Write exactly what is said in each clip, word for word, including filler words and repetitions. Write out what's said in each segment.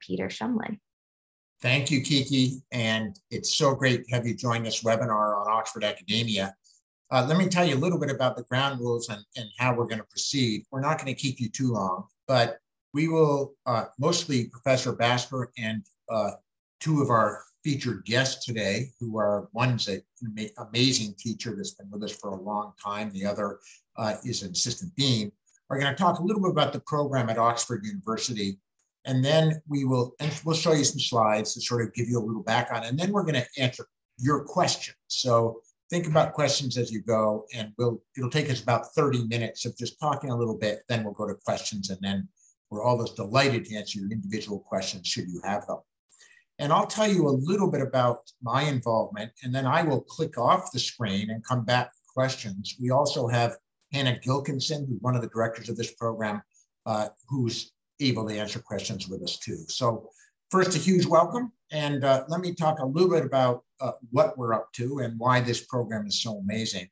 Peter Shumlin. Thank you, Kiki. And it's so great to have you join this webinar on Oxford Academia. Uh, let me tell you a little bit about the ground rules and, and how we're going to proceed. We're not going to keep you too long, but we will uh, mostly Professor Basker and uh, two of our featured guests today, who are one's an amazing teacher that's been with us for a long time. The other uh, is an assistant dean. We're going to talk a little bit about the program at Oxford University, and then we will we'll show you some slides to sort of give you a little background, and then we're going to answer your questions. So think about questions as you go, and we'll it'll take us about thirty minutes of just talking a little bit. Then we'll go to questions, and then we're always delighted to answer your individual questions should you have them. And I'll tell you a little bit about my involvement, and then I will click off the screen and come back to questions. We also have Hannah Gilkinson, who's one of the directors of this program, uh, who's able to answer questions with us too. So first, a huge welcome. And uh, let me talk a little bit about uh, what we're up to and why this program is so amazing.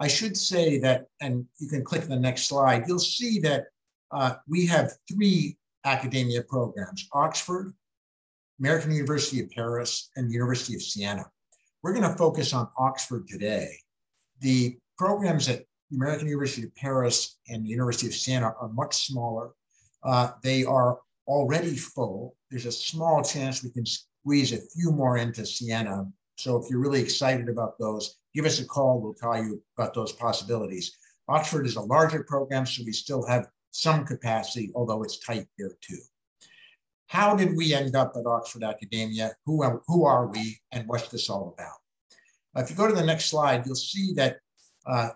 I should say that, and you can click the next slide, you'll see that uh, we have three academia programs, Oxford, American University of Paris, and the University of Siena. We're going to focus on Oxford today. The programs at the American University of Paris and the University of Siena are much smaller. Uh, they are already full. There's a small chance we can squeeze a few more into Siena. So if you're really excited about those, give us a call. We'll tell you about those possibilities. Oxford is a larger program, so we still have some capacity, although it's tight here too. How did we end up at Oxford Academia? Who are, who are we, and what's this all about? If you go to the next slide, you'll see that uh,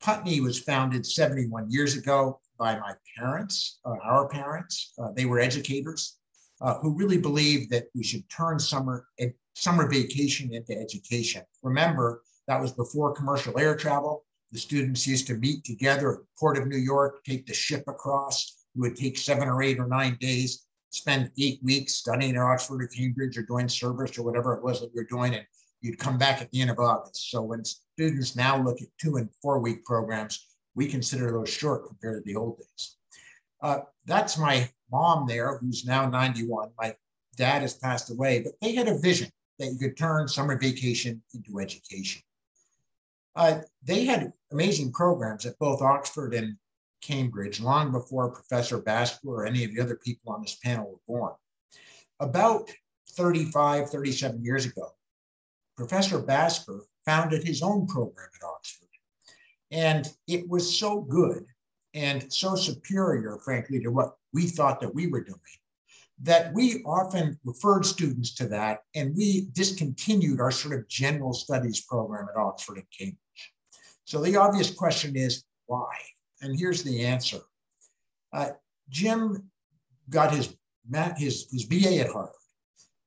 Putney was founded seventy-one years ago by my parents, uh, our parents. Uh, they were educators uh, who really believed that we should turn summer, ed, summer vacation into education. Remember, that was before commercial air travel. The students used to meet together at the Port of New York, take the ship across. It would take seven or eight or nine days. Spend eight weeks studying at Oxford or Cambridge or doing service or whatever it was that you were doing, and you'd come back at the end of August. So when students now look at two and four week programs, we consider those short compared to the old days. Uh, that's my mom there, who's now ninety-one. My dad has passed away, but they had a vision that you could turn summer vacation into education. Uh, they had amazing programs at both Oxford and Cambridge long before Professor Basker or any of the other people on this panel were born. About thirty-five, thirty-seven years ago, Professor Basker founded his own program at Oxford. And it was so good and so superior, frankly, to what we thought that we were doing, that we often referred students to that, and we discontinued our sort of general studies program at Oxford and Cambridge. So the obvious question is, why? And here's the answer. Uh, Jim got his, his, his B A at Harvard,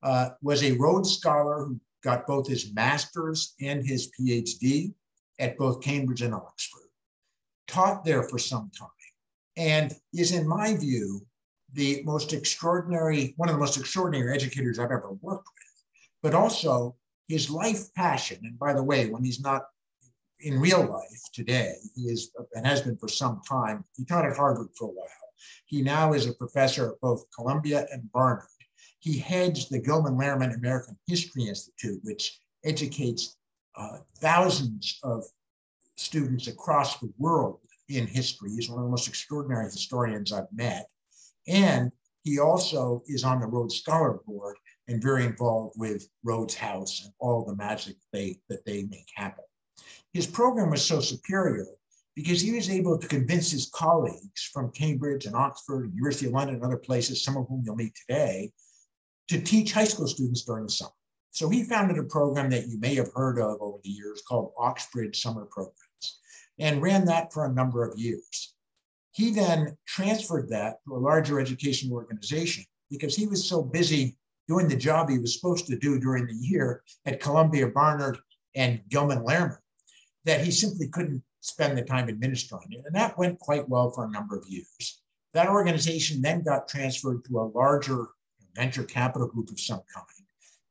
uh, was a Rhodes Scholar who got both his master's and his PhD at both Cambridge and Oxford, taught there for some time, and is, in my view, the most extraordinary, one of the most extraordinary educators I've ever worked with, but also his life passion. And by the way, when he's not in real life today, he is, and has been for some time, he taught at Harvard for a while. He now is a professor at both Columbia and Barnard. He heads the Gilman-Lehrman American History Institute, which educates uh, thousands of students across the world in history. He's one of the most extraordinary historians I've met. And he also is on the Rhodes Scholar Board and very involved with Rhodes House and all the magic they, that they make happen. His program was so superior because he was able to convince his colleagues from Cambridge and Oxford and University of London and other places, some of whom you'll meet today, to teach high school students during the summer. So he founded a program that you may have heard of over the years called Oxbridge Summer Programs, and ran that for a number of years. He then transferred that to a larger educational organization because he was so busy doing the job he was supposed to do during the year at Columbia, Barnard, and Gilman-Lehrman, that he simply couldn't spend the time administering it. And that went quite well for a number of years. That organization then got transferred to a larger venture capital group of some kind.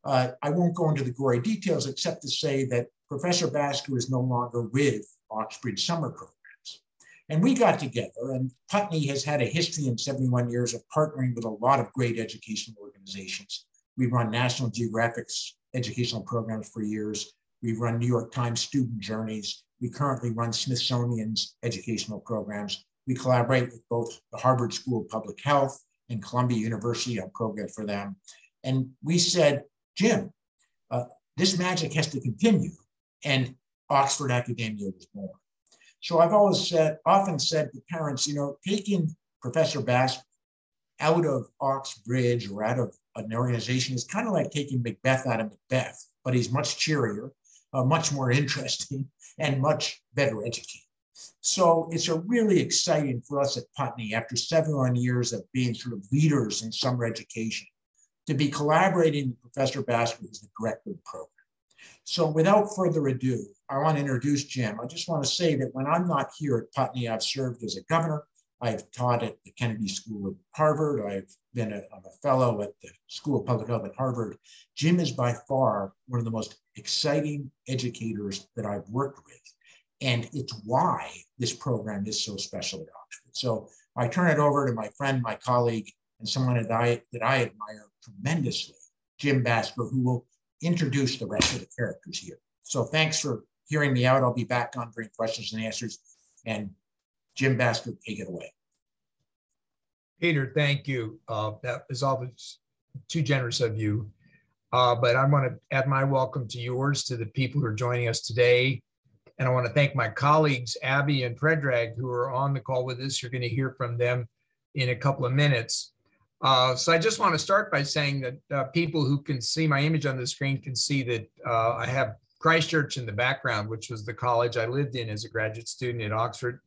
Uh, I won't go into the gory details, except to say that Professor Basker is no longer with Oxbridge Summer Programs. And we got together, and Putney has had a history in seventy-one years of partnering with a lot of great educational organizations. We've run National Geographic's educational programs for years. We've run New York Times student journeys. We currently run Smithsonian's educational programs. We collaborate with both the Harvard School of Public Health and Columbia University on programs for them. And we said, Jim, uh, this magic has to continue. And Oxford Academia was born. So I've always said, often said to parents, you know, taking Professor Basker out of Oxbridge or out of an organization is kind of like taking Macbeth out of Macbeth, but he's much cheerier, uh, much more interesting, and much better educated. So it's a really exciting for us at Putney, after seventy-one years of being sort of leaders in summer education, to be collaborating with Professor Basker, who's the director of the program. So without further ado, I want to introduce Jim. I just want to say that when I'm not here at Putney, I've served as a governor. I've taught at the Kennedy School at Harvard. I've been a, I'm a fellow at the School of Public Health at Harvard. Jim is by far one of the most exciting educators that I've worked with. And it's why this program is so special at Oxford. So I turn it over to my friend, my colleague, and someone that I, that I admire tremendously, Jim Basker, who will introduce the rest of the characters here. So thanks for hearing me out. I'll be back on during questions and answers. And Jim Basker, take it away. Peter, thank you. Uh, that is always too generous of you. Uh, but I want to add my welcome to yours, to the people who are joining us today. And I want to thank my colleagues, Abby and Predrag, who are on the call with us. You're going to hear from them in a couple of minutes. Uh, so I just want to start by saying that uh, people who can see my image on the screen can see that uh, I have Christchurch in the background, which was the college I lived in as a graduate student at Oxford.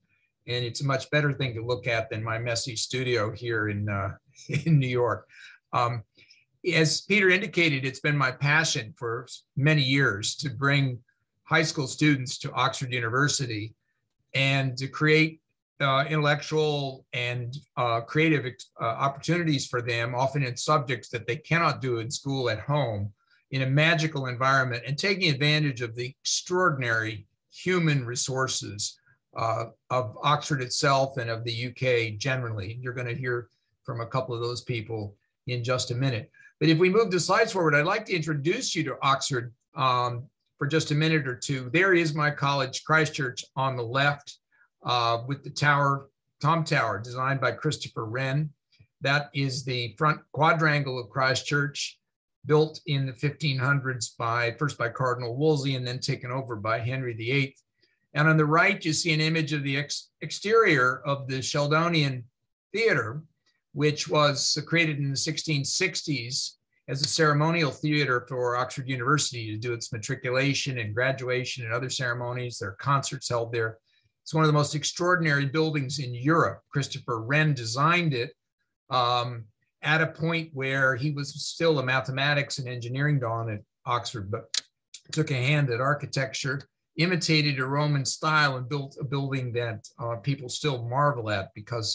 And it's a much better thing to look at than my messy studio here in, uh, in New York. Um, as Peter indicated, it's been my passion for many years to bring high school students to Oxford University and to create Uh, intellectual and uh, creative uh, opportunities for them, often in subjects that they cannot do in school at home, in a magical environment, and taking advantage of the extraordinary human resources uh, of Oxford itself and of the U K generally. You're going to hear from a couple of those people in just a minute. But if we move the slides forward, I'd like to introduce you to Oxford um, for just a minute or two. There is my college, Christchurch, on the left. Uh, with the tower, Tom Tower, designed by Christopher Wren. That is the front quadrangle of Christchurch, built in the fifteen hundreds by, first by Cardinal Wolsey and then taken over by Henry the eighth. And on the right, you see an image of the ex exterior of the Sheldonian Theater, which was created in the sixteen sixties as a ceremonial theater for Oxford University to do its matriculation and graduation and other ceremonies. There are concerts held there. It's one of the most extraordinary buildings in Europe. Christopher Wren designed it um, at a point where he was still a mathematics and engineering don at Oxford, but took a hand at architecture, imitated a Roman style, and built a building that uh, people still marvel at because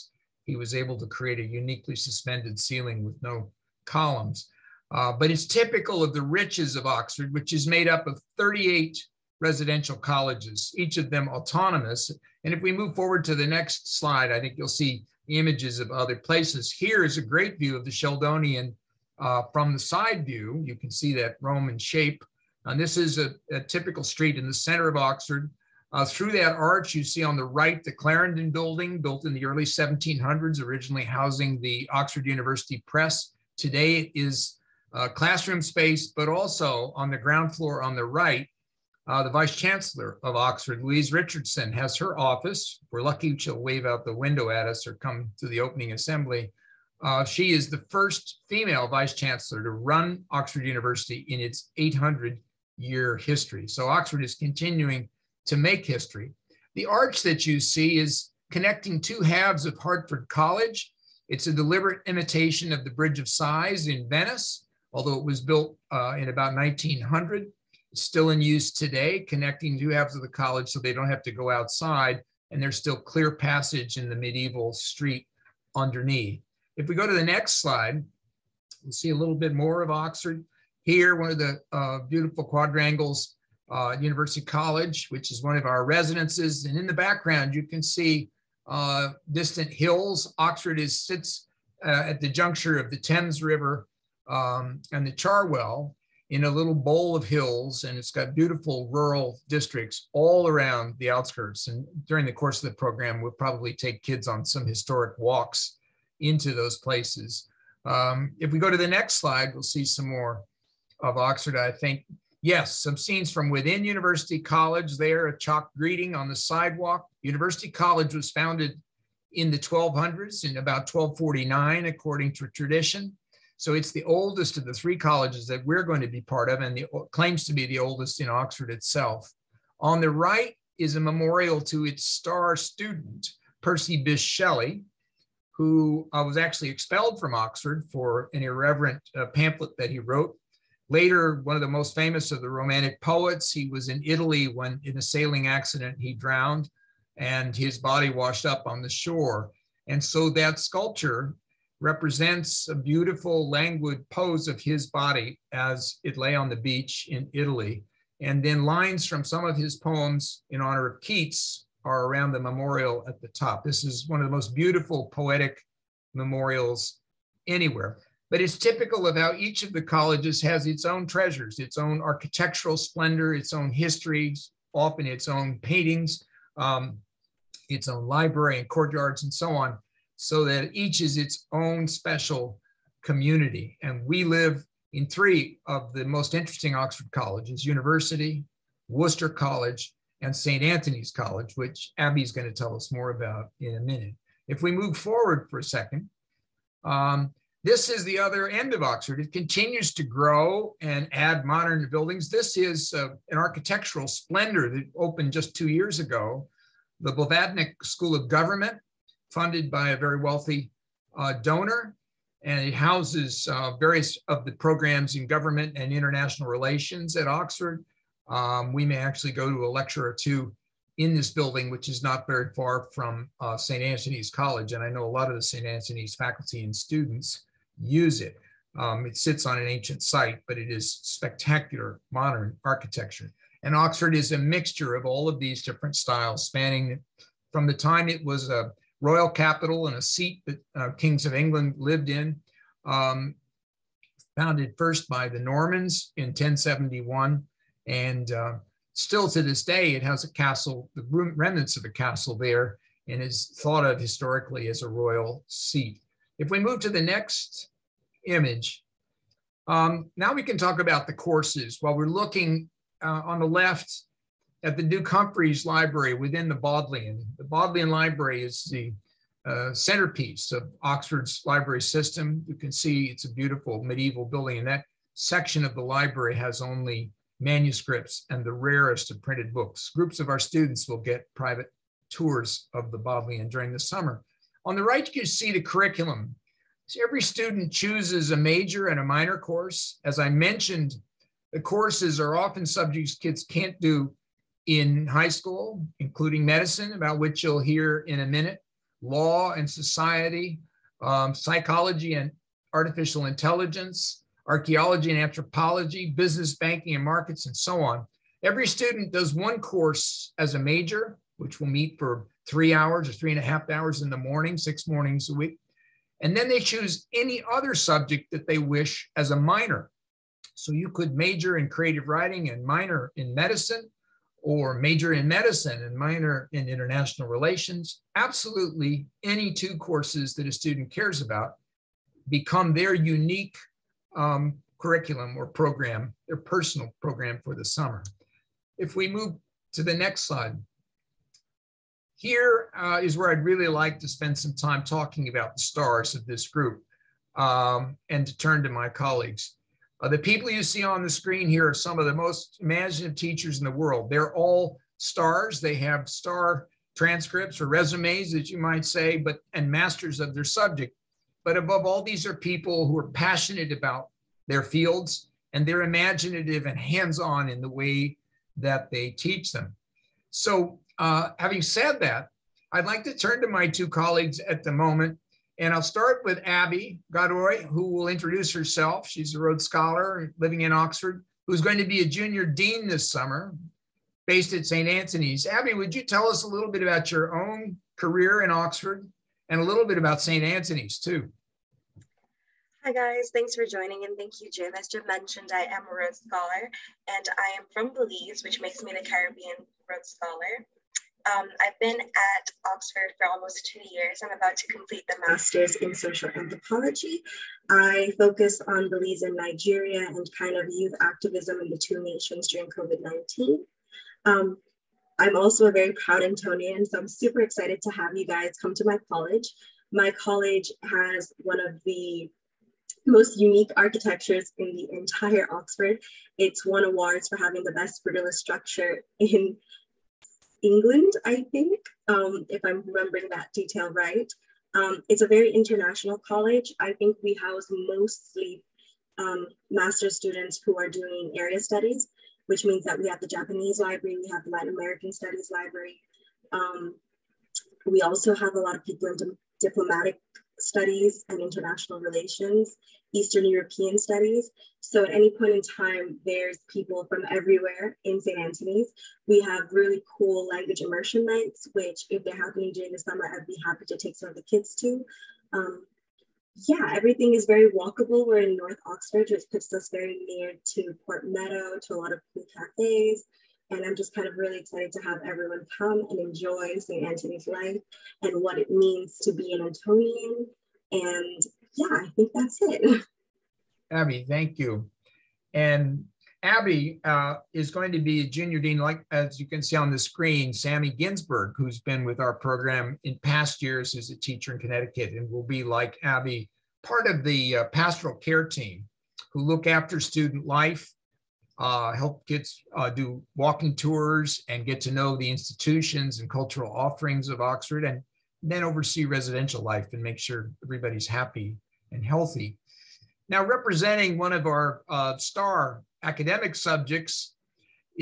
he was able to create a uniquely suspended ceiling with no columns. Uh, but it's typical of the riches of Oxford, which is made up of thirty-eight residential colleges, each of them autonomous. And if we move forward to the next slide, I think you'll see images of other places. Here is a great view of the Sheldonian uh, from the side view. You can see that Roman shape. And this is a, a typical street in the center of Oxford. Uh, through that arch, you see on the right, the Clarendon Building, built in the early seventeen hundreds, originally housing the Oxford University Press. Today it is uh, classroom space, but also on the ground floor on the right, Uh, the Vice Chancellor of Oxford, Louise Richardson, has her office. We're lucky she'll wave out the window at us or come to the opening assembly. Uh, she is the first female Vice Chancellor to run Oxford University in its eight hundred year history. So Oxford is continuing to make history. The arch that you see is connecting two halves of Hertford College. It's a deliberate imitation of the Bridge of Sighs in Venice, although it was built uh, in about nineteen hundred. Still in use today, connecting two halves of the college so they don't have to go outside, and there's still clear passage in the medieval street underneath. If we go to the next slide, we'll see a little bit more of Oxford. Here, one of the uh, beautiful quadrangles, uh, University College, which is one of our residences, and in the background you can see uh, distant hills. Oxford is sits uh, at the juncture of the Thames River um, and the Charwell in a little bowl of hills, and it's got beautiful rural districts all around the outskirts. And during the course of the program, we'll probably take kids on some historic walks into those places. Um, if we go to the next slide, we'll see some more of Oxford, I think. Yes, some scenes from within University College there, a chalk greeting on the sidewalk. University College was founded in the twelve hundreds, in about twelve forty-nine, according to tradition. So it's the oldest of the three colleges that we're going to be part of, and the, claims to be the oldest in Oxford itself. On the right is a memorial to its star student, Percy Bysshe Shelley, who uh, was actually expelled from Oxford for an irreverent uh, pamphlet that he wrote. Later, one of the most famous of the Romantic poets, he was in Italy when in a sailing accident he drowned and his body washed up on the shore. And so that sculpture represents a beautiful languid pose of his body as it lay on the beach in Italy. And then lines from some of his poems in honor of Keats are around the memorial at the top. This is one of the most beautiful poetic memorials anywhere. But it's typical of how each of the colleges has its own treasures, its own architectural splendor, its own histories, often its own paintings, um, its own library and courtyards and so on, so that each is its own special community. And we live in three of the most interesting Oxford colleges: University, Worcester College, and Saint Antony's College, which Abby's going to tell us more about in a minute. If we move forward for a second, um, this is the other end of Oxford. It continues to grow and add modern buildings. This is uh, an architectural splendor that opened just two years ago. The Blavadnik School of Government, funded by a very wealthy uh, donor, and it houses uh, various of the programs in government and international relations at Oxford. Um, we may actually go to a lecture or two in this building, which is not very far from uh, Saint Antony's College. And I know a lot of the Saint Antony's faculty and students use it. Um, it sits on an ancient site, but it is spectacular modern architecture. And Oxford is a mixture of all of these different styles, spanning from the time it was a royal capital and a seat that uh, kings of England lived in, um, founded first by the Normans in ten seventy-one. And uh, still to this day, it has a castle, the remnants of a castle there, and is thought of historically as a royal seat. If we move to the next image, um, now we can talk about the courses. While we're looking uh, on the left at the Duke Humphreys Library within the Bodleian. The Bodleian Library is the uh, centerpiece of Oxford's library system. You can see it's a beautiful medieval building, and that section of the library has only manuscripts and the rarest of printed books. Groups of our students will get private tours of the Bodleian during the summer. On the right, you see the curriculum. So every student chooses a major and a minor course. As I mentioned, the courses are often subjects kids can't do in high school, including medicine, about which you'll hear in a minute, law and society, um, psychology and artificial intelligence, archaeology and anthropology, business, banking and markets, and so on. Every student does one course as a major, which will meet for three hours or three and a half hours in the morning, six mornings a week. And then they choose any other subject that they wish as a minor. So you could major in creative writing and minor in medicine, or major in medicine and minor in international relations. Absolutely any two courses that a student cares about become their unique Um, curriculum or program, their personal program for the summer. If we move to the next slide, here uh, is where I'd really like to spend some time talking about the stars of this group um, and to turn to my colleagues. Uh, the people you see on the screen here are some of the most imaginative teachers in the world. They're all stars. They have star transcripts or resumes, as you might say, but and masters of their subject. But above all, these are people who are passionate about their fields, and they're imaginative and hands-on in the way that they teach them. So uh, having said that, I'd like to turn to my two colleagues at the moment, and I'll start with Abby Godoy, who will introduce herself. She's a Rhodes Scholar living in Oxford, who's going to be a junior dean this summer, based at Saint Antony's. Abby, would you tell us a little bit about your own career in Oxford, and a little bit about Saint Antony's too. Hi guys, thanks for joining and thank you, Jim. As Jim mentioned, I am a Rhodes Scholar and I am from Belize, which makes me the Caribbean Rhodes Scholar. Um, I've been at Oxford for almost two years. I'm about to complete the master's in social anthropology. I focus on Belize and Nigeria and kind of youth activism in the two nations during COVID nineteen. Um, I'm also a very proud Antonian, so I'm super excited to have you guys come to my college. My college has one of the most unique architectures in the entire Oxford. It's won awards for having the best brutalist structure in England, I think, um, if I'm remembering that detail right. Um, it's a very international college. I think we house mostly um, master's students who are doing area studies, which means that we have the Japanese library, we have the Latin American studies library. Um, we also have a lot of people in di- diplomatic studies and international relations, Eastern European studies. So at any point in time, there's people from everywhere in Saint Antony's. We have really cool language immersion nights, which if they're happening during the summer, I'd be happy to take some of the kids to. Um, yeah, everything is very walkable. We're in North Oxford, which puts us very near to Port Meadow, to a lot of cool cafes. And I'm just kind of really excited to have everyone come and enjoy Saint Antony's life and what it means to be an Antonian. And yeah, I think that's it. Abby, thank you. And Abby uh, is going to be a junior dean, like as you can see on the screen, Sammy Ginsburg, who's been with our program in past years as a teacher in Connecticut and will be, like Abby, part of the uh, pastoral care team who look after student life, Uh, help kids uh, do walking tours and get to know the institutions and cultural offerings of Oxford, and then oversee residential life and make sure everybody's happy and healthy. Now, representing one of our uh, star academic subjects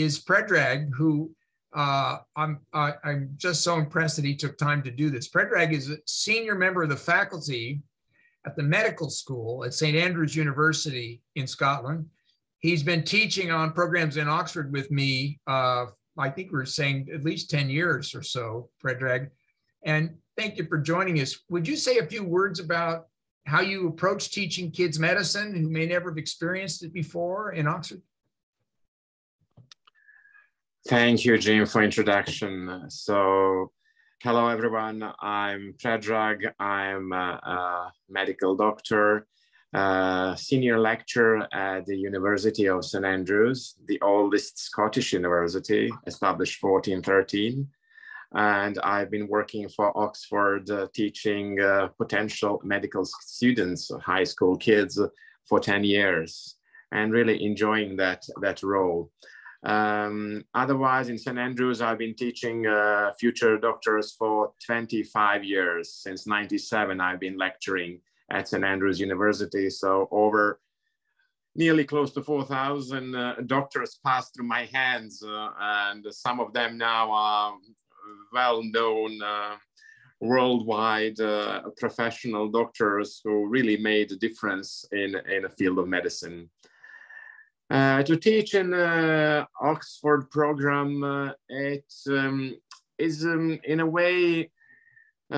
is Predrag, who uh, I'm, I, I'm just so impressed that he took time to do this. Predrag is a senior member of the faculty at the medical school at Saint Andrews University in Scotland. He's been teaching on programs in Oxford with me, uh, I think we're saying at least ten years or so, Predrag. And thank you for joining us. Would you say a few words about how you approach teaching kids medicine who may never have experienced it before in Oxford? Thank you, Jim, for introduction. So, hello everyone, I'm Predrag. I'm a, a medical doctor. Uh, senior lecturer at the University of Saint Andrews, the oldest Scottish university, established fourteen thirteen. And I've been working for Oxford, uh, teaching uh, potential medical students, high school kids, for ten years, and really enjoying that, that role. Um, otherwise, in Saint Andrews, I've been teaching uh, future doctors for twenty-five years. Since ninety-seven, I've been lecturing at Saint Andrews University. So over nearly close to four thousand uh, doctors passed through my hands, uh, and some of them now are well-known uh, worldwide uh, professional doctors who really made a difference in, in a field of medicine. Uh, to teach in the uh, Oxford program, uh, it um, is um, in a way,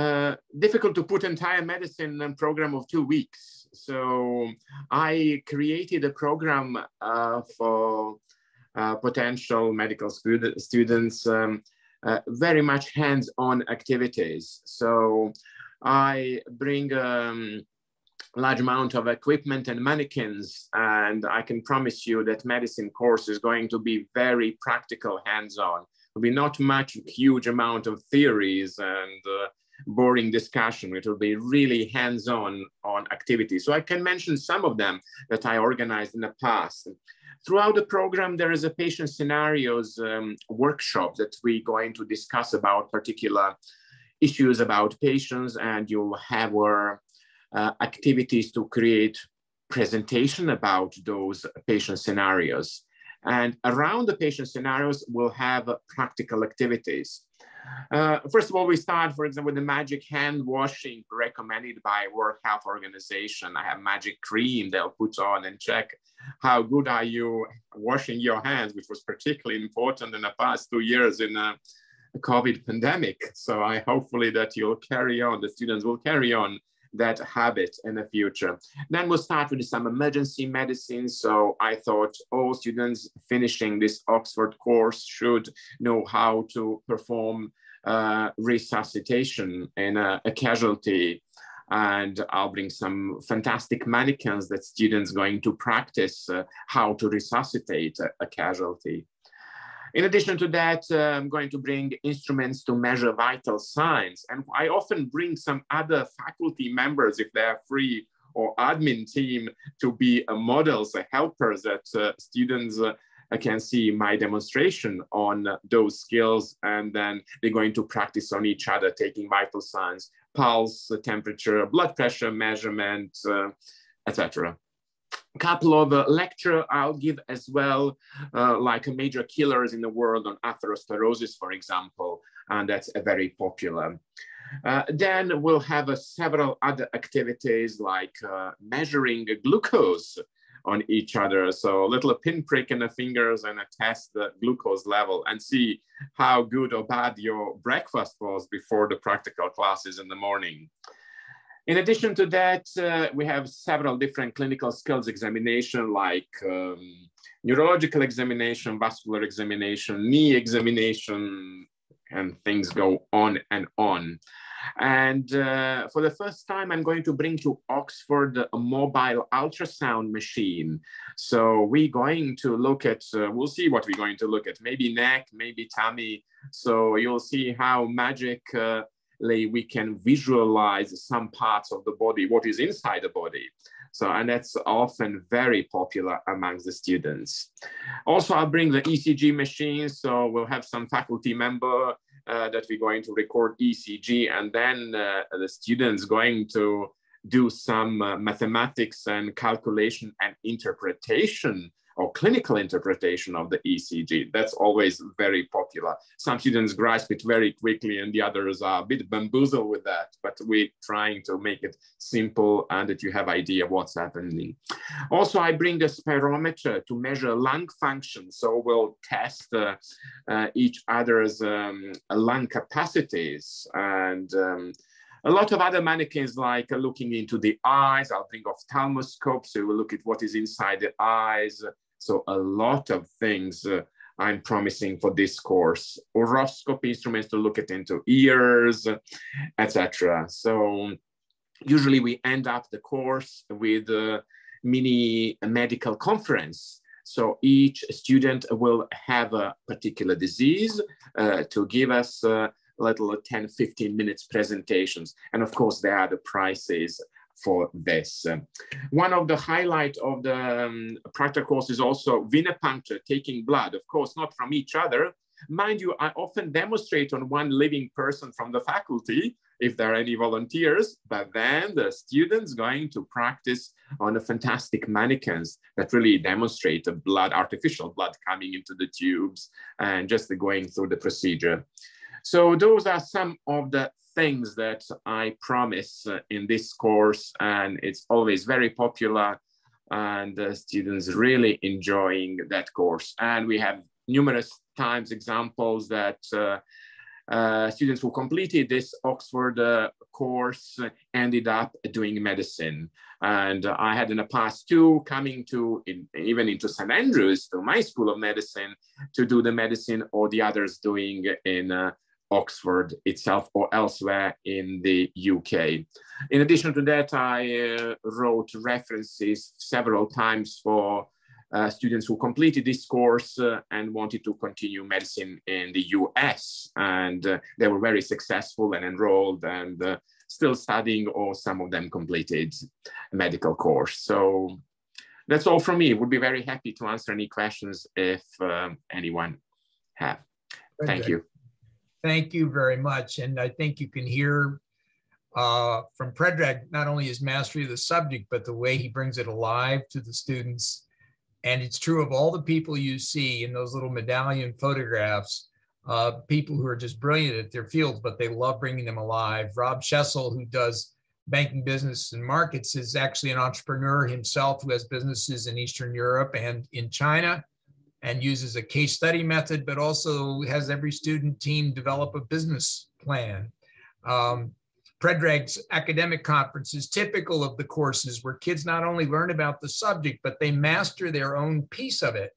Uh, difficult to put entire medicine and program of two weeks. So I created a program uh, for uh, potential medical stud students, um, uh, very much hands-on activities. So I bring um, a large amount of equipment and mannequins, and I can promise you that medicine course is going to be very practical, hands-on. There'll be not much, huge amount of theories and uh, boring discussion. It will be really hands-on on activity. So I can mention some of them that I organized in the past. Throughout the program, there is a patient scenarios um, workshop that we're going to discuss about particular issues about patients, and you'll have our uh, activities to create presentation about those patient scenarios. And around the patient scenarios, we'll have uh, practical activities. Uh, first of all, we start, for example, with the magic hand washing recommended by World Health Organization. I have magic cream they'll put on and check how good are you washing your hands, which was particularly important in the past two years in uh, COVID pandemic. So I hopefully that you'll carry on, the students will carry on that habit in the future. Then we'll start with some emergency medicine. So I thought all students finishing this Oxford course should know how to perform uh, resuscitation in a, a casualty. And I'll bring some fantastic mannequins that students going to practice uh, how to resuscitate a, a casualty. In addition to that, uh, I'm going to bring instruments to measure vital signs. And I often bring some other faculty members, if they are free, or admin team, to be uh, models, uh, helpers that uh, students uh, can see my demonstration on those skills. And then they're going to practice on each other, taking vital signs, pulse, temperature, blood pressure measurement, uh, et cetera. Couple of uh, lecture I'll give as well, uh, like major killers in the world on atherosclerosis, for example, and that's a very popular. Uh, then we'll have uh, several other activities like uh, measuring glucose on each other. So a little pinprick in the fingers and a test the glucose level and see how good or bad your breakfast was before the practical classes in the morning. In addition to that, uh, we have several different clinical skills examination like um, neurological examination, vascular examination, knee examination, and things go on and on. And uh, for the first time, I'm going to bring to Oxford a mobile ultrasound machine. So we're going to look at, uh, we'll see what we're going to look at, maybe neck, maybe tummy. So you'll see how magic uh, we can visualize some parts of the body, what is inside the body. So, and that's often very popular amongst the students. Also, I'll bring the E C G machine. So we'll have some faculty member uh, that we're going to record E C G, and then uh, the students going to do some uh, mathematics and calculation and interpretation or clinical interpretation of the E C G. That's always very popular. Some students grasp it very quickly and the others are a bit bamboozled with that, but we're trying to make it simple and that you have idea what's happening. Also, I bring the spirometer to measure lung function. So we'll test uh, uh, each other's um, lung capacities and um, a lot of other mannequins like looking into the eyes. I'll bring ophthalmoscope, so we'll look at what is inside the eyes. So a lot of things uh, I'm promising for this course. Horoscope instruments to look at into ears, et cetera. So usually we end up the course with a mini medical conference. So each student will have a particular disease uh, to give us uh, little ten, fifteen minutes presentations. And of course, there are the prices for this. Um, one of the highlight of the um, practical course is also venipuncture, taking blood, of course, not from each other. Mind you, I often demonstrate on one living person from the faculty, if there are any volunteers, but then the students going to practice on the fantastic mannequins that really demonstrate the blood, artificial blood coming into the tubes and just going through the procedure. So those are some of the things that I promise uh, in this course, and it's always very popular and uh, students really enjoying that course. And we have numerous times examples that uh, uh, students who completed this Oxford uh, course ended up doing medicine. And uh, I had in the past two coming to in, even into Saint Andrews, to my School of Medicine, to do the medicine, or the others doing in uh, Oxford itself or elsewhere in the U K. In addition to that, I uh, wrote references several times for uh, students who completed this course uh, and wanted to continue medicine in the U S. And uh, they were very successful and enrolled and uh, still studying, or some of them completed a medical course. So that's all from me. Would be very happy to answer any questions if um, anyone have. Thank you. Thank you very much. And I think you can hear uh, from Predrag, not only his mastery of the subject, but the way he brings it alive to the students. And it's true of all the people you see in those little medallion photographs, uh, people who are just brilliant at their fields, but they love bringing them alive. Rob Schessel, who does banking, business and markets, is actually an entrepreneur himself who has businesses in Eastern Europe and in China. and uses a case study method, but also has every student team develop a business plan. Um, Predrag's academic conference is typical of the courses where kids not only learn about the subject, but they master their own piece of it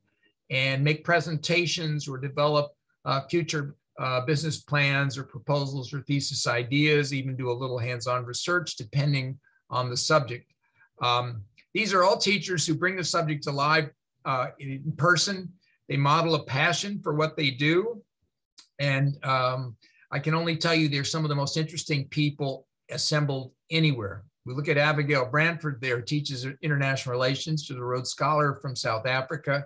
and make presentations or develop uh, future uh, business plans or proposals or thesis ideas, even do a little hands-on research depending on the subject. Um, these are all teachers who bring the subject alive uh, in person. They model a passion for what they do. And um, I can only tell you they're some of the most interesting people assembled anywhere. We look at Abigail Branford there, teaches international relations. She's a Rhodes Scholar from South Africa,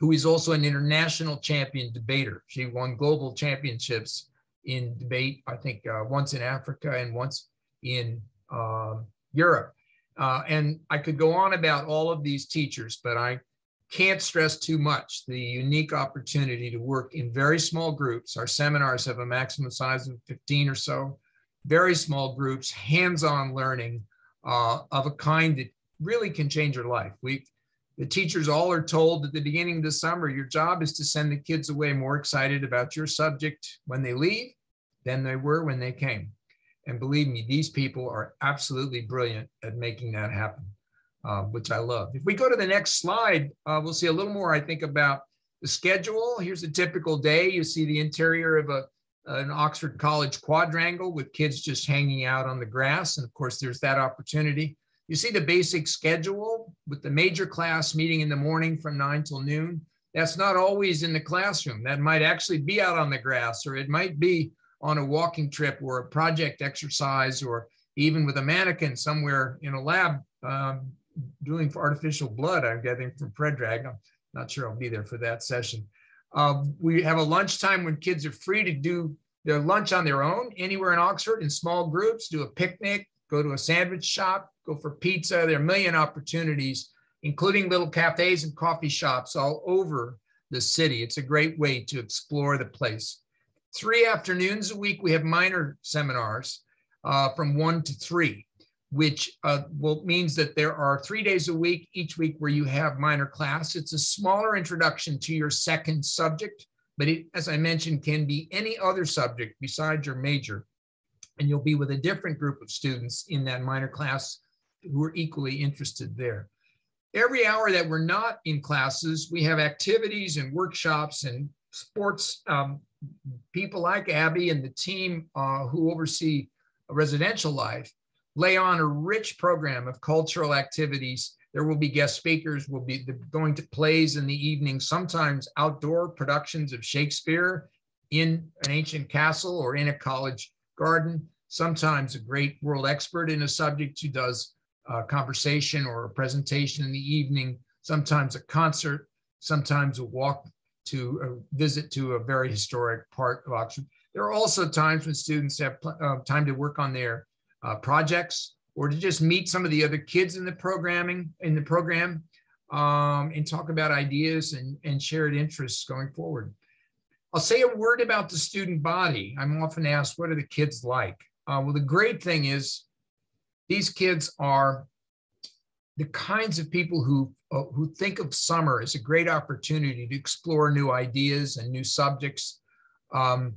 who is also an international champion debater. She won global championships in debate, I think uh, once in Africa and once in uh, Europe. Uh, and I could go on about all of these teachers, but I can't stress too much the unique opportunity to work in very small groups. Our seminars have a maximum size of fifteen or so, very small groups, hands-on learning uh, of a kind that really can change your life. We, the teachers all are told at the beginning of the summer, your job is to send the kids away more excited about your subject when they leave than they were when they came. And believe me, these people are absolutely brilliant at making that happen, uh, which I love. If we go to the next slide, uh, we'll see a little more, I think, about the schedule. Here's a typical day. You see the interior of a, an Oxford College quadrangle with kids just hanging out on the grass. And of course, there's that opportunity. You see the basic schedule with the major class meeting in the morning from nine till noon. That's not always in the classroom. That might actually be out on the grass, or it might be on a walking trip or a project exercise, or even with a mannequin somewhere in a lab um, doing artificial blood, I'm getting from Predrag. I'm not sure I'll be there for that session. Uh, we have a lunchtime when kids are free to do their lunch on their own anywhere in Oxford in small groups, do a picnic, go to a sandwich shop, go for pizza. There are a million opportunities, including little cafes and coffee shops all over the city. It's a great way to explore the place. Three afternoons a week, we have minor seminars uh, from one to three, which uh, will, means that there are three days a week, each week where you have minor class. It's a smaller introduction to your second subject, but it, as I mentioned, can be any other subject besides your major. And you'll be with a different group of students in that minor class who are equally interested there. Every hour that we're not in classes, we have activities and workshops and sports. Um, people like Abby and the team uh, who oversee residential life lay on a rich program of cultural activities. There will be guest speakers, we'll be going to plays in the evening, sometimes outdoor productions of Shakespeare in an ancient castle or in a college garden, sometimes a great world expert in a subject who does a conversation or a presentation in the evening, sometimes a concert, sometimes a walk to a visit to a very historic part of Oxford. There are also times when students have uh, time to work on their uh, projects or to just meet some of the other kids in the programming, in the program um, and talk about ideas and, and shared interests going forward. I'll say a word about the student body. I'm often asked, what are the kids like? Uh, well, the great thing is these kids are the kinds of people who, uh, who think of summer as a great opportunity to explore new ideas and new subjects. Um,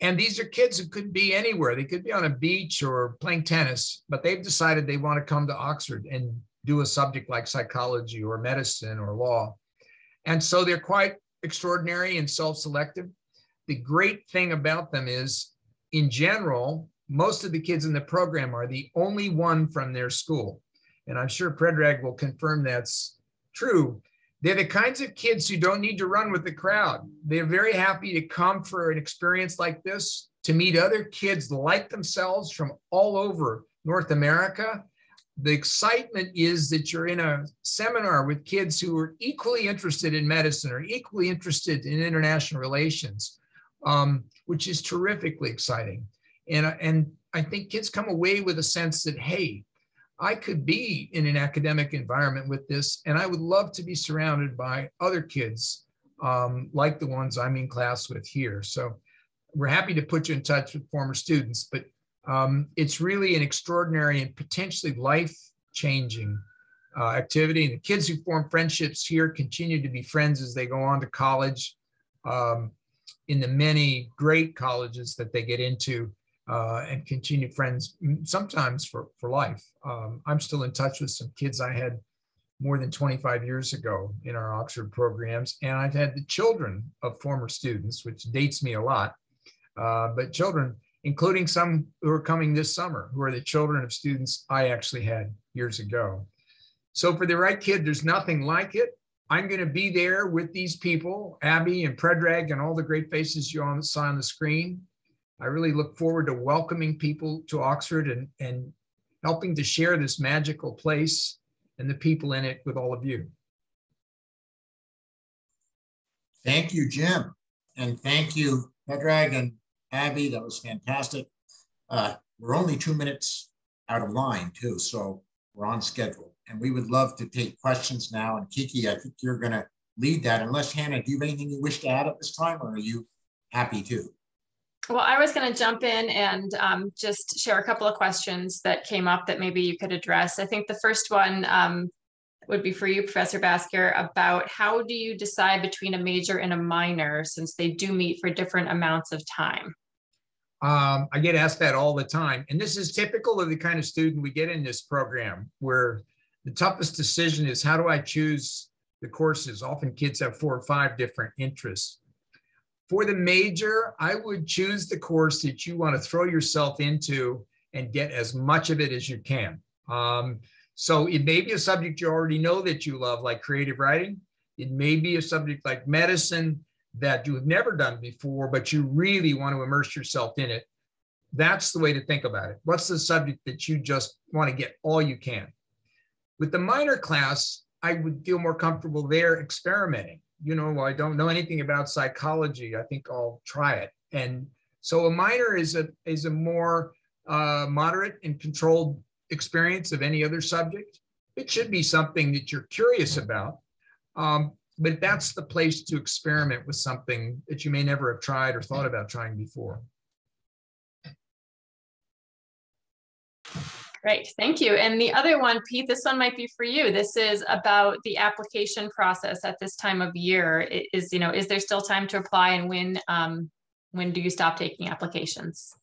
and these are kids who could be anywhere. They could be on a beach or playing tennis, but they've decided they want to come to Oxford and do a subject like psychology or medicine or law. And so they're quite extraordinary and self-selective. The great thing about them is, in general, most of the kids in the program are the only one from their school. And I'm sure Predrag will confirm that's true. They're the kinds of kids who don't need to run with the crowd. They're very happy to come for an experience like this, to meet other kids like themselves from all over North America. The excitement is that you're in a seminar with kids who are equally interested in medicine or equally interested in international relations, um, which is terrifically exciting. And, and I think kids come away with a sense that, hey, I could be in an academic environment with this, and I would love to be surrounded by other kids um, like the ones I'm in class with here. So we're happy to put you in touch with former students, but Um, it's really an extraordinary and potentially life-changing uh, activity. And the kids who form friendships here continue to be friends as they go on to college um, in the many great colleges that they get into, uh, and continue friends sometimes for, for life. Um, I'm still in touch with some kids I had more than twenty-five years ago in our Oxford programs. And I've had the children of former students, which dates me a lot, uh, but children, including some who are coming this summer, who are the children of students I actually had years ago. So for the right kid, there's nothing like it. I'm going to be there with these people, Abby and Predrag and all the great faces you saw on the screen. I really look forward to welcoming people to Oxford and, and helping to share this magical place and the people in it with all of you. Thank you, Jim. And thank you, Predrag and Abby, that was fantastic. Uh, we're only two minutes out of line too, so we're on schedule. And we would love to take questions now. And Kiki, I think you're gonna lead that. Unless, Hannah, do you have anything you wish to add at this time, or are you happy to? Well, I was gonna jump in and um, just share a couple of questions that came up that maybe you could address. I think the first one um, would be for you, Professor Basker, about how do you decide between a major and a minor, since they do meet for different amounts of time? Um, I get asked that all the time. And this is typical of the kind of student we get in this program, where the toughest decision is, how do I choose the courses? Often kids have four or five different interests. For the major, I would choose the course that you want to throw yourself into and get as much of it as you can. Um, so it may be a subject you already know that you love, like creative writing. It may be a subject like medicine that you've never done before, but you really want to immerse yourself in it. That's the way to think about it. What's the subject that you just want to get all you can? With the minor class, I would feel more comfortable there experimenting. You know, well, I don't know anything about psychology. I think I'll try it. And so a minor is a, is a more uh, moderate and controlled experience of any other subject. It should be something that you're curious about. Um, But that's the place to experiment with something that you may never have tried or thought about trying before. Great, thank you. And the other one, Pete, this one might be for you. This is about the application process at this time of year. It is, you know, is there still time to apply, and when, um, when do you stop taking applications?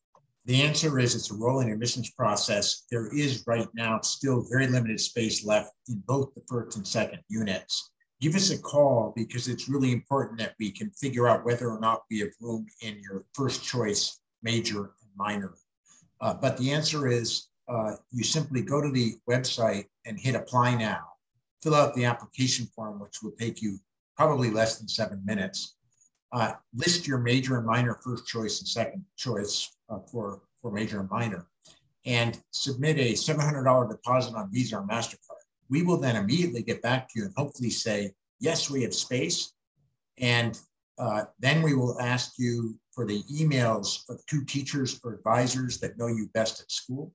The answer is it's a rolling admissions process. There is right now still very limited space left in both the first and second units. Give us a call, because it's really important that we can figure out whether or not we have room in your first choice major and minor. Uh, but the answer is uh, you simply go to the website and hit apply now, fill out the application form, which will take you probably less than seven minutes, uh, list your major and minor first choice and second choice uh, for, for major and minor, and submit a seven hundred dollar deposit on Visa or MasterCard. We will then immediately get back to you and hopefully say, yes, we have space. And uh, then we will ask you for the emails of two teachers or advisors that know you best at school.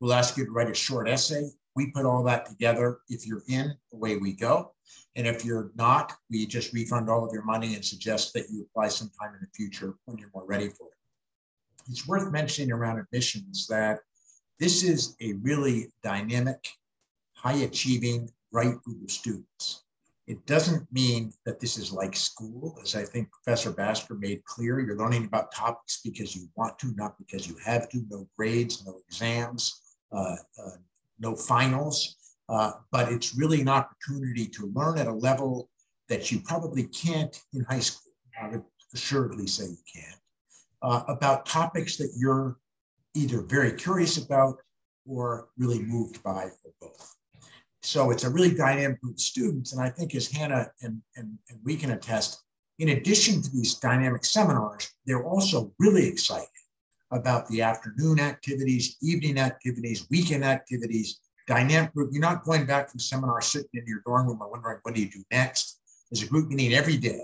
We'll ask you to write a short essay. We put all that together. If you're in, away we go. And if you're not, we just refund all of your money and suggest that you apply sometime in the future when you're more ready for it. It's worth mentioning around admissions that this is a really dynamic, high-achieving, bright group of students. It doesn't mean that this is like school, as I think Professor Basker made clear. You're learning about topics because you want to, not because you have to. No grades, no exams, uh, uh, no finals. Uh, but it's really an opportunity to learn at a level that you probably can't in high school. I would assuredly say you can't. Uh, about topics that you're either very curious about or really moved by, or both. So it's a really dynamic group of students. And I think, as Hannah and, and, and we can attest, in addition to these dynamic seminars, they're also really excited about the afternoon activities, evening activities, weekend activities, dynamic group. You're not going back from seminar sitting in your dorm room and wondering, what do you do next? There's a group meeting every day,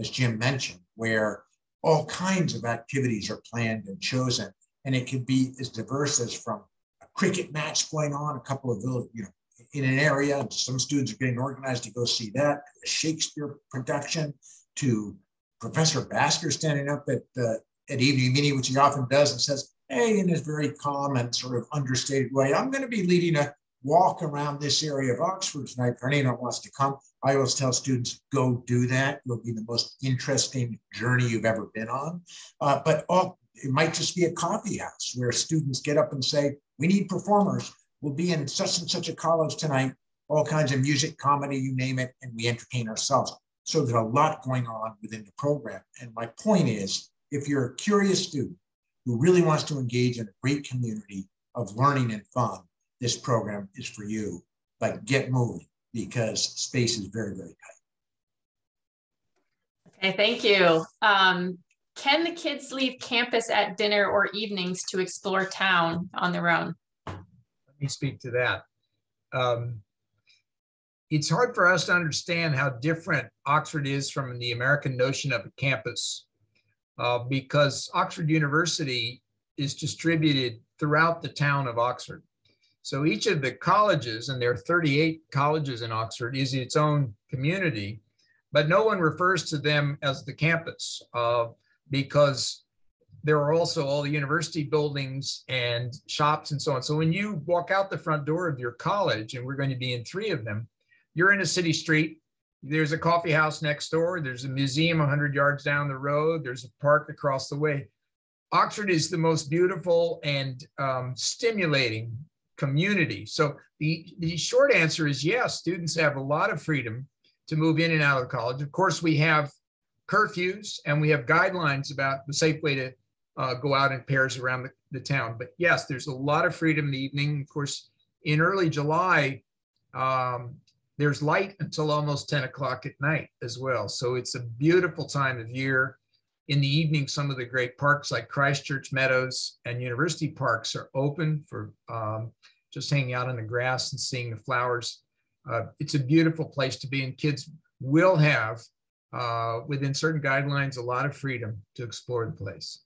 as Jim mentioned, where all kinds of activities are planned and chosen. And it can be as diverse as from a cricket match going on, a couple of village, you know, in an area, some students are getting organized to go see that, a Shakespeare production, to Professor Basker standing up at uh, at evening meeting, which he often does, and says, hey, in his very calm and sort of understated way, I'm going to be leading a walk around this area of Oxford tonight. If anyone wants to come, I always tell students, go do that. It'll be the most interesting journey you've ever been on. Uh, but all, it might just be a coffee house where students get up and say, we need performers. We'll be in such and such a college tonight, all kinds of music, comedy, you name it, and we entertain ourselves. So there's a lot going on within the program. And my point is, if you're a curious student who really wants to engage in a great community of learning and fun, this program is for you. But get moving, because space is very, very tight. Okay, thank you. Um, can the kids leave campus at dinner or evenings to explore town on their own? Let me speak to that. Um, it's hard for us to understand how different Oxford is from the American notion of a campus, uh, because Oxford University is distributed throughout the town of Oxford. So each of the colleges, and there are thirty-eight colleges in Oxford, is its own community, but no one refers to them as the campus uh, because there are also all the university buildings and shops and so on. So when you walk out the front door of your college, and we're going to be in three of them, you're in a city street. There's a coffee house next door. There's a museum one hundred yards down the road. There's a park across the way. Oxford is the most beautiful and um, stimulating community. So the, the short answer is yes, students have a lot of freedom to move in and out of the college. Of course, we have curfews and we have guidelines about the safe way to uh, go out in pairs around the, the town. But yes, there's a lot of freedom in the evening. Of course, in early July, um, there's light until almost ten o'clock at night as well. So it's a beautiful time of year. In the evening, some of the great parks like Christchurch Meadows and University Parks are open for um, just hanging out on the grass and seeing the flowers. Uh, it's a beautiful place to be, and kids will have, uh, within certain guidelines, a lot of freedom to explore the place.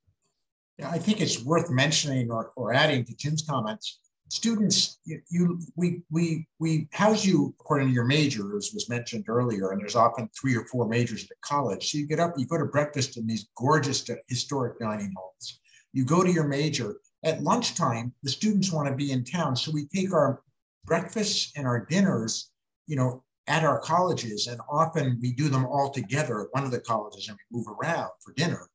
Yeah, I think it's worth mentioning or, or adding to Jim's comments. Students, you, you we, we, we house you according to your major, as was mentioned earlier, and there's often three or four majors at college. So you get up, you go to breakfast in these gorgeous historic dining halls. You go to your major. At lunchtime, the students want to be in town. So we take our breakfasts and our dinners, you know, at our colleges, and often we do them all together at one of the colleges and we move around for dinner.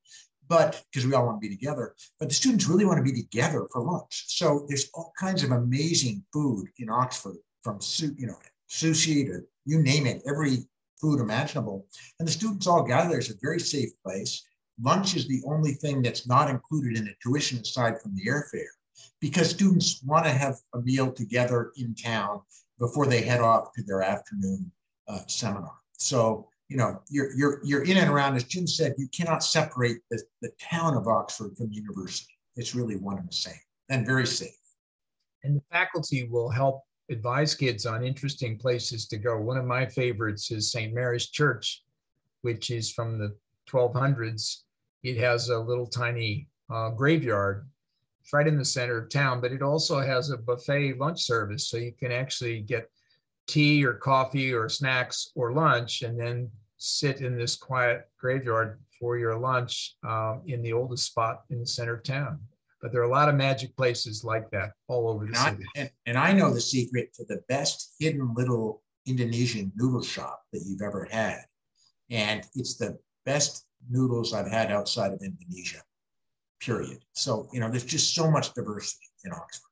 But because we all want to be together, but the students really want to be together for lunch. So there's all kinds of amazing food in Oxford, from you know, sushi to you name it, every food imaginable. And the students all gather there. It's a very safe place. Lunch is the only thing that's not included in the tuition aside from the airfare, because students want to have a meal together in town before they head off to their afternoon uh, seminar. So, you know, you're, you're, you're in and around, as Jim said, you cannot separate the, the town of Oxford from the university. It's really one and the same, and very safe. And the faculty will help advise kids on interesting places to go. One of my favorites is Saint Mary's Church, which is from the twelve hundreds. It has a little tiny uh, graveyard right in the center of town, but it also has a buffet lunch service, so you can actually get tea or coffee or snacks or lunch, and then sit in this quiet graveyard for your lunch um, in the oldest spot in the center of town. But there are a lot of magic places like that all over the and city. I, and, and I know the secret to the best hidden little Indonesian noodle shop that you've ever had. And it's the best noodles I've had outside of Indonesia, period. So, you know, there's just so much diversity in Oxford.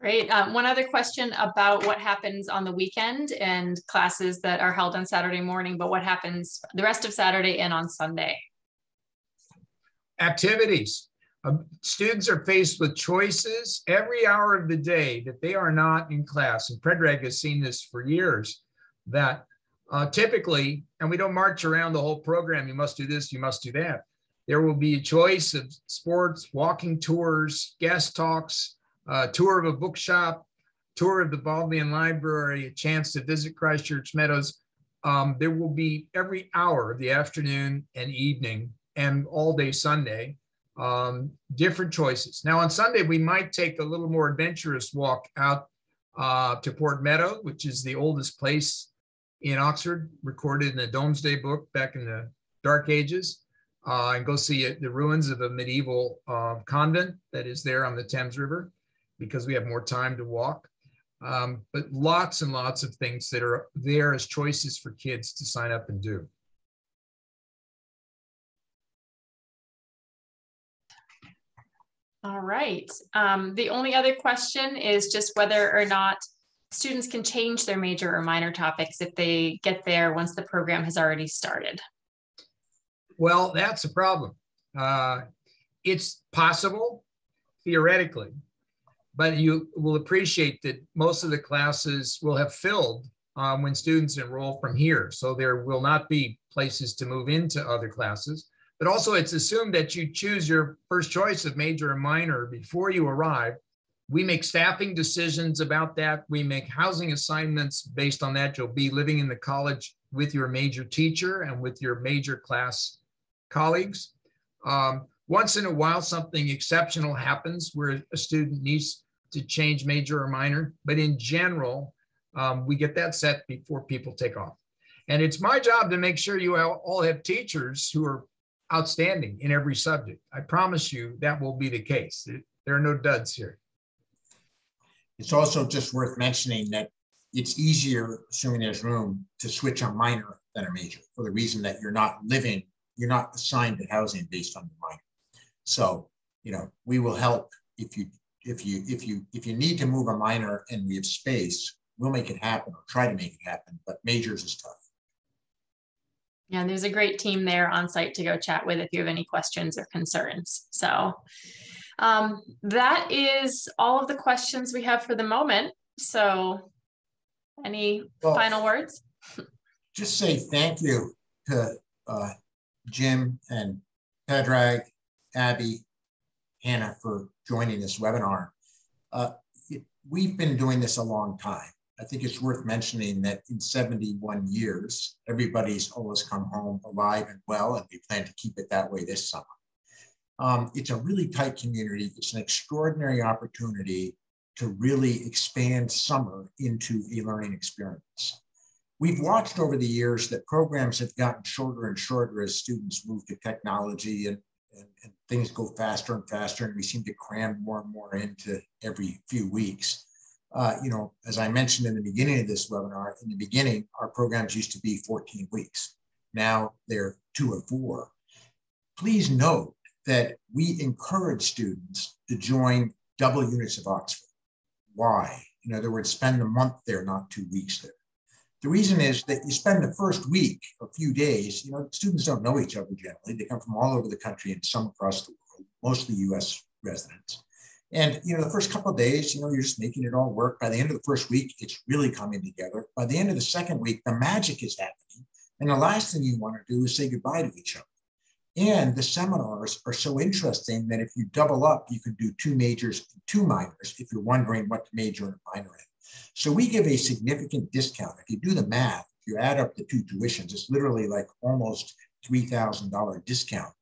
Great. Um, one other question about what happens on the weekend and classes that are held on Saturday morning, but what happens the rest of Saturday and on Sunday? Activities. Um, students are faced with choices every hour of the day that they are not in class. And Predrag has seen this for years, that uh, typically, and we don't march around the whole program, you must do this, you must do that. There will be a choice of sports, walking tours, guest talks, Uh, tour of a bookshop, tour of the Bodleian Library, a chance to visit Christchurch Meadows. Um, there will be every hour of the afternoon and evening and all day Sunday, um, different choices. Now on Sunday, we might take a little more adventurous walk out uh, to Port Meadow, which is the oldest place in Oxford, recorded in the Domesday Book back in the Dark Ages. Uh, and go see uh, the ruins of a medieval uh, convent that is there on the Thames River. because we have more time to walk. Um, but lots and lots of things that are there as choices for kids to sign up and do. All right. Um, the only other question is just whether or not students can change their major or minor topics if they get there once the program has already started. Well, that's a problem. Uh, it's possible, theoretically, but you will appreciate that most of the classes will have filled um, when students enroll from here. So there will not be places to move into other classes. But also it's assumed that you choose your first choice of major or minor before you arrive. We make staffing decisions about that. We make housing assignments based on that. You'll be living in the college with your major teacher and with your major class colleagues. Um, once in a while, something exceptional happens where a student needs to change major or minor. But in general, um, we get that set before people take off. And it's my job to make sure you all have teachers who are outstanding in every subject. I promise you that will be the case. There are no duds here. It's also just worth mentioning that it's easier, assuming there's room, to switch a minor than a major for the reason that you're not living, you're not assigned to housing based on the minor. So, you know, we will help if you if you if you if you need to move a minor and we have space, we'll make it happen or try to make it happen. But majors is tough. Yeah, and there's a great team there on site to go chat with if you have any questions or concerns. So um, that is all of the questions we have for the moment. So any well, final words? Just say thank you to uh, Jim and Predrag, Abby, Hannah for joining this webinar. Uh, it, we've been doing this a long time. I think it's worth mentioning that in seventy-one years, everybody's always come home alive and well, and we plan to keep it that way this summer. Um, it's a really tight community. It's an extraordinary opportunity to really expand summer into a learning experience. We've watched over the years that programs have gotten shorter and shorter as students move to technology and, and, and things go faster and faster, and we seem to cram more and more into every few weeks. Uh, you know, as I mentioned in the beginning of this webinar, in the beginning, our programs used to be fourteen weeks. Now they're two or four. Please note that we encourage students to join double units of Oxford. Why? In other words, spend a month there, not two weeks there. The reason is that you spend the first week, a few days, you know, students don't know each other generally. They come from all over the country and some across the world, mostly U S residents. And, you know, the first couple of days, you know, you're just making it all work. By the end of the first week, it's really coming together. By the end of the second week, the magic is happening. And the last thing you want to do is say goodbye to each other. And the seminars are so interesting that if you double up, you can do two majors and two minors if you're wondering what to major and minor in. So we give a significant discount. If you do the math, if you add up the two tuitions, it's literally like almost three thousand dollars discount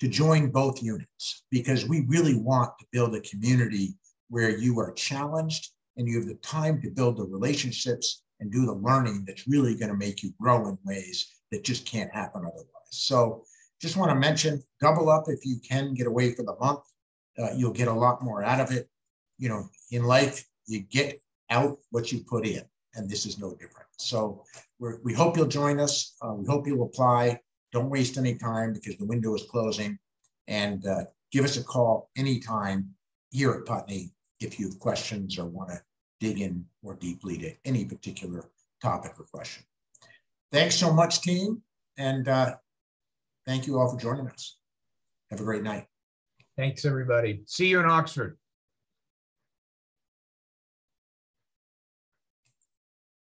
to join both units, because we really want to build a community where you are challenged and you have the time to build the relationships and do the learning that's really going to make you grow in ways that just can't happen otherwise. So just want to mention, double up if you can get away for the month. Uh, you'll get a lot more out of it. You know, in life, you get out what you put in, and this is no different. So we're, we hope you'll join us. Uh, we hope you'll apply. Don't waste any time because the window is closing, and uh, give us a call anytime here at Putney if you have questions or want to dig in more deeply to any particular topic or question. Thanks so much, team, and uh, thank you all for joining us. Have a great night. Thanks, everybody. See you in Oxford.